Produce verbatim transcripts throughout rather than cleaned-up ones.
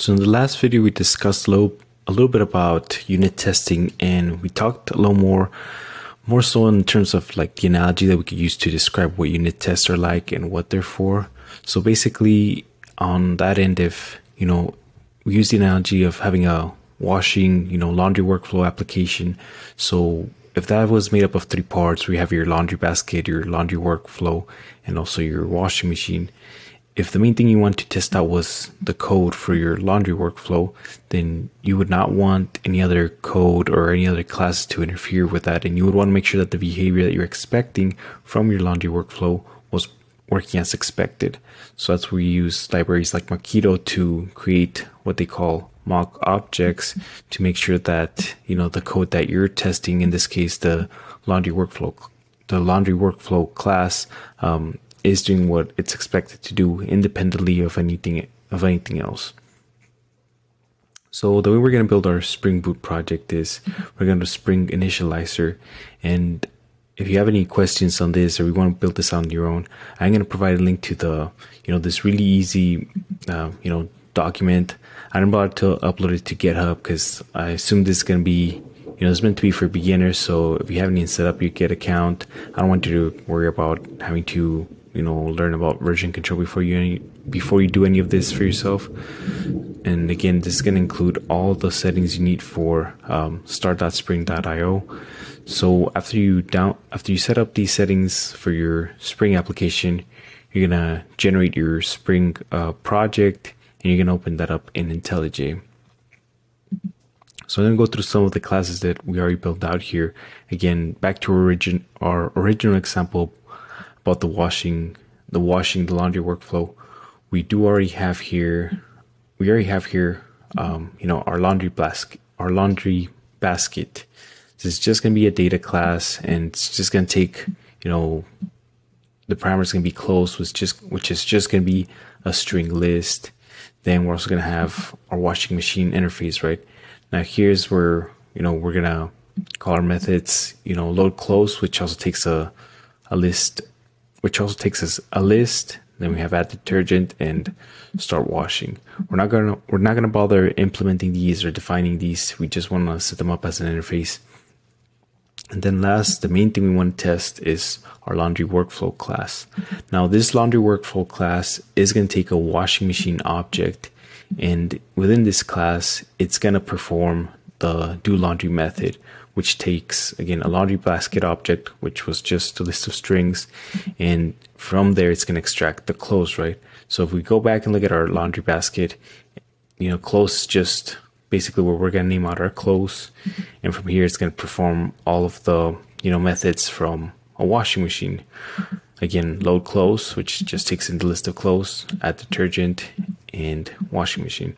So in the last video, we discussed a little, a little bit about unit testing, and we talked a little more, more so in terms of like the analogy that we could use to describe what unit tests are like and what they're for. So basically on that end, if, you know, we use the analogy of having a washing, you know, laundry workflow application. So if that was made up of three parts, we have your laundry basket, your laundry workflow, and also your washing machine. If the main thing you want to test out was the code for your laundry workflow, then you would not want any other code or any other classes to interfere with that. And you would want to make sure that the behavior that you're expecting from your laundry workflow was working as expected. So that's where you use libraries like Mockito to create what they call mock objects to make sure that, you know, the code that you're testing, in this case, the laundry workflow, the laundry workflow class, um, is doing what it's expected to do independently of anything of anything else. So the way we're going to build our Spring Boot project is we're going to Spring Initializer. And if you have any questions on this or you want to build this on your own, I'm going to provide a link to the, you know, this really easy, uh, you know, document. I'm about to upload it to GitHub because I assume this is going to be, you know, it's meant to be for beginners. So if you haven't even set up your Git account, I don't want you to worry about having to, you know, learn about version control before you any, before you do any of this for yourself. And again, this is going to include all the settings you need for um, start dot spring dot i o. So after you down after you set up these settings for your Spring application, you're gonna generate your Spring uh, project, and you're gonna open that up in IntelliJ. So I'm going to go through some of the classes that we already built out here. Again, back to origin our original example about the washing, the washing, the laundry workflow. We do already have here, we already have here, um, you know, our laundry basket, our laundry basket. So it's just going to be a data class, and it's just going to take, you know, the parameters going to be closed, which just which is just going to be a string list. Then we're also going to have our washing machine interface, right? Now here's where, you know, we're going to call our methods, you know, load close, which also takes a, a list, which also takes us a list. Then we have add detergent and start washing. We're not going to, we're not going to bother implementing these or defining these. We just want to set them up as an interface. And then last, the main thing we want to test is our laundry workflow class. Now this laundry workflow class is going to take a washing machine object, and within this class, it's going to perform the do laundry method, which takes, again, a laundry basket object, which was just a list of strings. And from there, it's going to extract the close, right? So if we go back and look at our laundry basket, you know, close is just basically where we're going to name out our close. And from here, it's going to perform all of the, you know, methods from a washing machine. Again, load close, which just takes in the list of close, add detergent, and washing machine.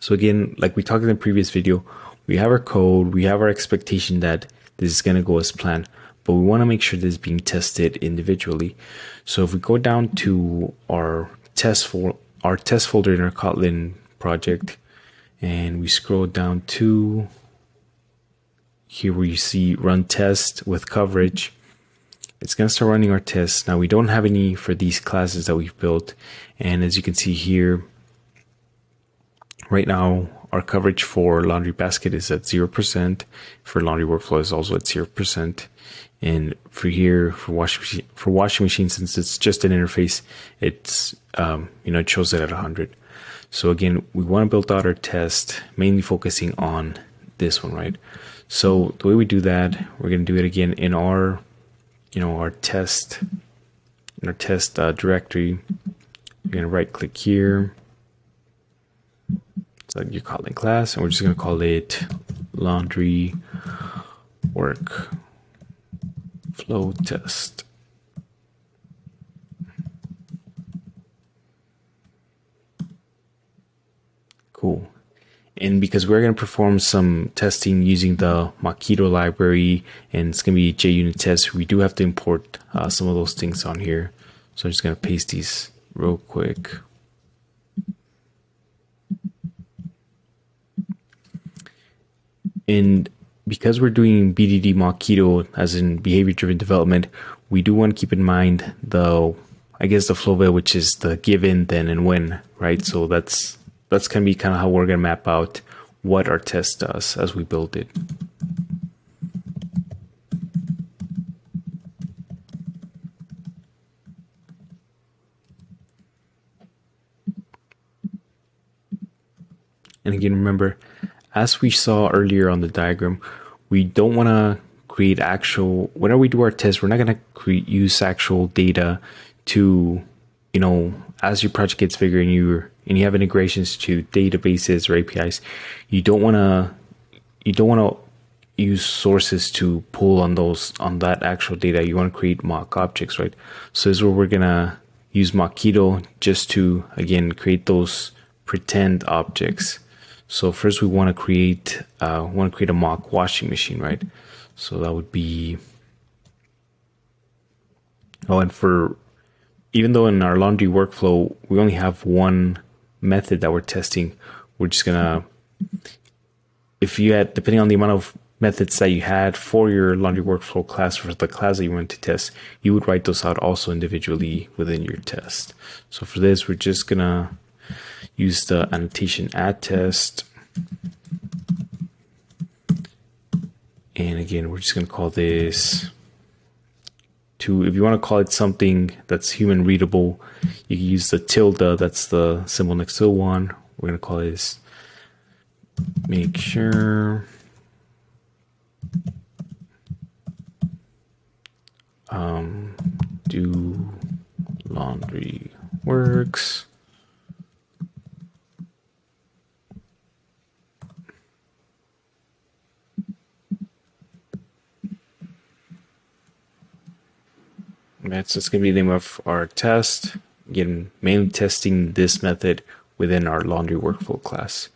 So again, like we talked in the previous video, we have our code, we have our expectation that this is going to go as planned, but we want to make sure this is being tested individually. So if we go down to our test for our test folder in our Kotlin project, and we scroll down to here where you see run test with coverage, it's going to start running our tests. Now we don't have any for these classes that we've built. And as you can see here, right now, our coverage for laundry basket is at zero percent. For laundry workflow is also at zero percent. And for here, for washing machine, for washing machine, since it's just an interface, it's, um, you know, it shows it at one hundred. So again, we want to build out our test, mainly focusing on this one, right? So the way we do that, we're going to do it again in our, you know, our test, in our test uh, directory. You're going to right click here, select your Kotlin class, and we're just going to call it laundry work flow test. Cool. And because we're going to perform some testing using the Mockito library, and it's going to be JUnit test, we do have to import uh, some of those things on here. So I'm just going to paste these real quick. And because we're doing B D D Mockito, as in behavior-driven development, we do want to keep in mind the, I guess, the flow veil, which is the given, then, and when, right? So that's that's going to be kind of how we're going to map out what our test does as we build it. And again, remember, as we saw earlier on the diagram, we don't want to create actual, whenever we do our test, we're not going to use actual data to, you know, as your project gets bigger and you and you have integrations to databases or A P Is, you don't want to, you don't want to use sources to pull on those, on that actual data. You want to create mock objects, right? So this is where we're going to use Mockito just to, again, create those pretend objects. So first we want to create uh, want to create a mock washing machine, right? So that would be, oh, and for, even though in our laundry workflow we only have one method that we're testing, we're just gonna, if you had, depending on the amount of methods that you had for your laundry workflow class, for the class that you want to test, you would write those out also individually within your test. So for this, we're just gonna use the annotation add test, and again we're just going to call this to, if you want to call it something that's human readable, you can use the tilde, that's the symbol next to the one. We're going to call this make sure um, do laundry works. Right, so it's going to be the name of our test. Again, mainly testing this method within our laundry workflow class.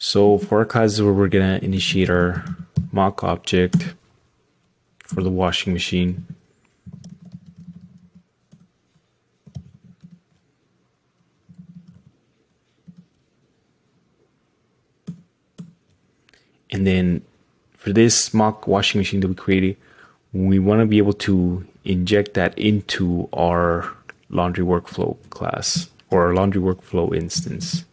So for our classes where we're going to initiate our mock object for the washing machine. And then for this mock washing machine that we created, we want to be able to inject that into our laundry workflow class or our laundry workflow instance.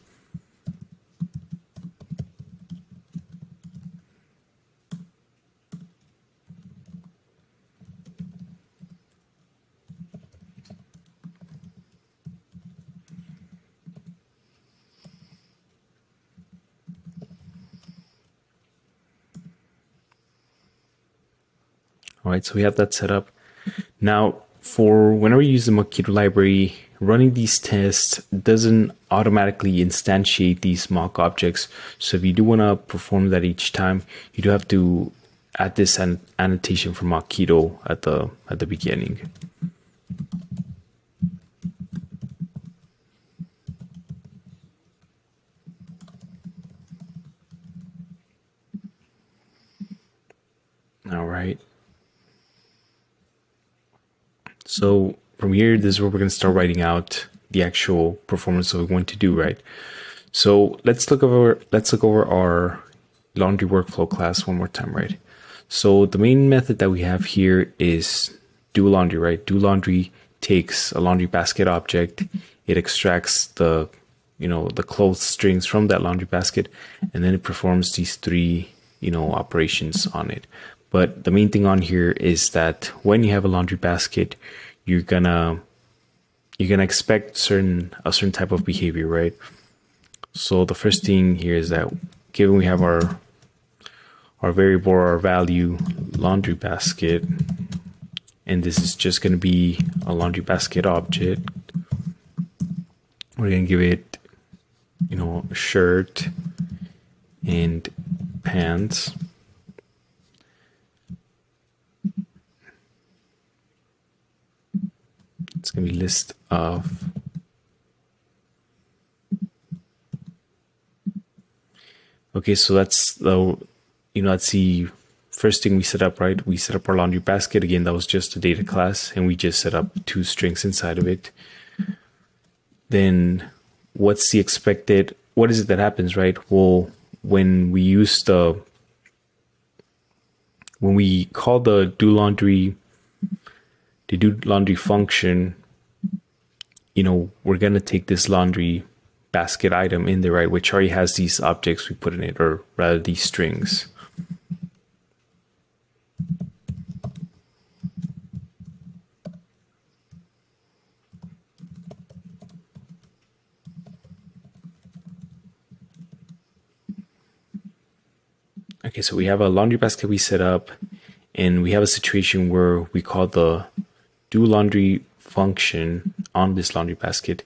All right, so we have that set up. Now, for whenever you use the Mockito library, running these tests doesn't automatically instantiate these mock objects. So if you do want to perform that each time, you do have to add this an annotation from Mockito at the at the beginning. All right. So from here, this is where we're going to start writing out the actual performance that we want to do, right? So let's look over, let's look over our laundry workflow class one more time, right? So the main method that we have here is do laundry, right? Do laundry takes a laundry basket object, it extracts the, you know, the clothes strings from that laundry basket, and then it performs these three, you know, operations on it. But the main thing on here is that when you have a laundry basket, you're gonna you're gonna expect certain a certain type of behavior, right? So the first thing here is that given we have our our variable or our value laundry basket, and this is just gonna be a laundry basket object, we're gonna give it, you know, shirt and pants. It's going to be list of, okay, so that's the, you know, that's the first thing we set up, right? We set up our laundry basket. Again, that was just a data class, and we just set up two strings inside of it. Then what's the expected, what is it that happens, right? Well, when we use the, when we call the do laundry to do laundry function, you know, we're going to take this laundry basket item in there, right? Which already has these objects we put in it, or rather these strings. Okay, so we have a laundry basket we set up, and we have a situation where we call the do laundry function on this laundry basket.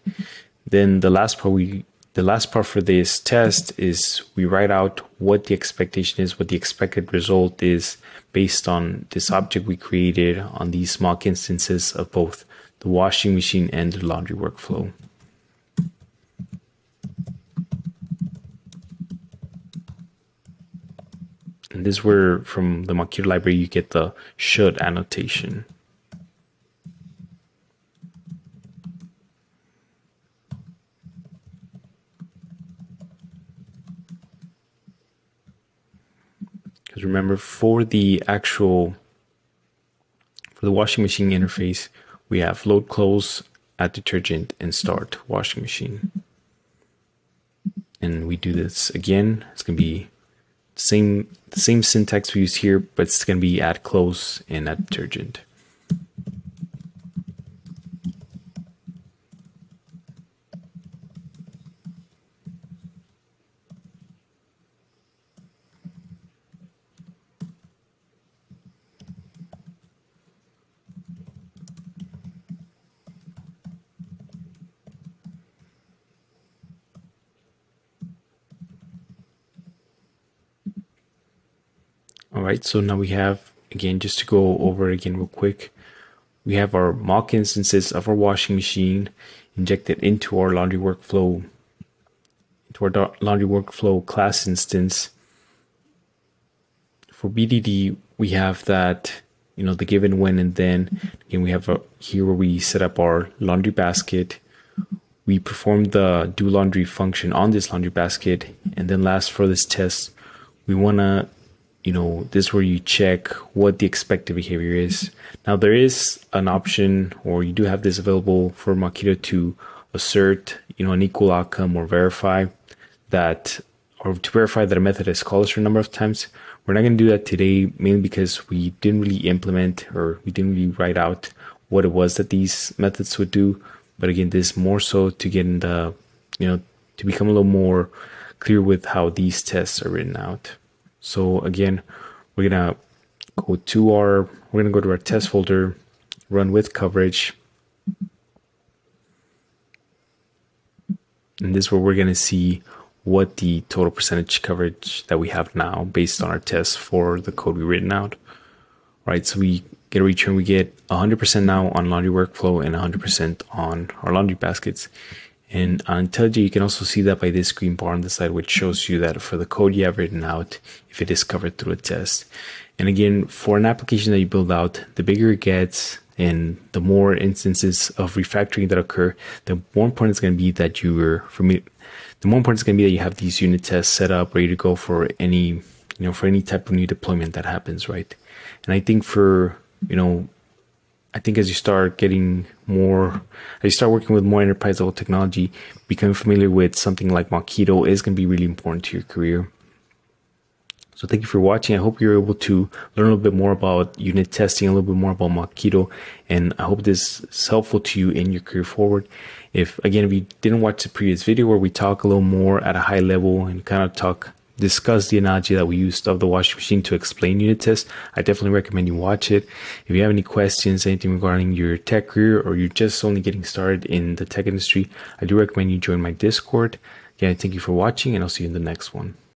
Then the last part we the last part for this test is we write out what the expectation is, what the expected result is based on this object we created on these mock instances of both the washing machine and the laundry workflow. And this is where, from the Mockito library, you get the should annotation. Because remember, for the actual, for the washing machine interface, we have load close, add detergent, and start washing machine. And we do this again. It's going to be Same same syntax we use here, but it's going to be add close and add detergent. Alright, so now we have, again, just to go over again real quick, we have our mock instances of our washing machine injected into our laundry workflow, into our laundry workflow class instance. For B D D, we have that, you know, the given when and then. Again, we have a, here where we set up our laundry basket. We perform the do laundry function on this laundry basket. And then last for this test, we want to, you know, this is where you check what the expected behavior is. Now there is an option, or you do have this available for Mockito to assert, you know, an equal outcome, or verify that, or to verify that a method has called a certain number of times. We're not going to do that today, mainly because we didn't really implement, or we didn't really write out what it was that these methods would do. But again, this is more so to get in the, you know, to become a little more clear with how these tests are written out. So again, we're gonna go to our we're gonna go to our test folder, run with coverage, and this is where we're gonna see what the total percentage coverage that we have now based on our test for the code we written out. All right, so we get a return. We get one hundred percent now on laundry workflow and one hundred percent on our laundry baskets. And on IntelliJ, you can also see that by this green bar on the side, which shows you that for the code you have written out, if it is covered through a test. And again, for an application that you build out, the bigger it gets and the more instances of refactoring that occur, the more important it's going to be that you're familiar, the more important it's going to be that you have these unit tests set up, ready to go for any, you know, for any type of new deployment that happens, right? And I think for, you know, I think as you start getting more, as you start working with more enterprise level technology, becoming familiar with something like Mockito is going to be really important to your career. So thank you for watching. I hope you're able to learn a little bit more about unit testing, a little bit more about Mockito, and I hope this is helpful to you in your career forward. If, again, if you didn't watch the previous video where we talk a little more at a high level and kind of talk, discuss the analogy that we used of the washing machine to explain unit tests, I definitely recommend you watch it. If you have any questions, anything regarding your tech career, or you're just only getting started in the tech industry, I do recommend you join my Discord. Again, thank you for watching, and I'll see you in the next one.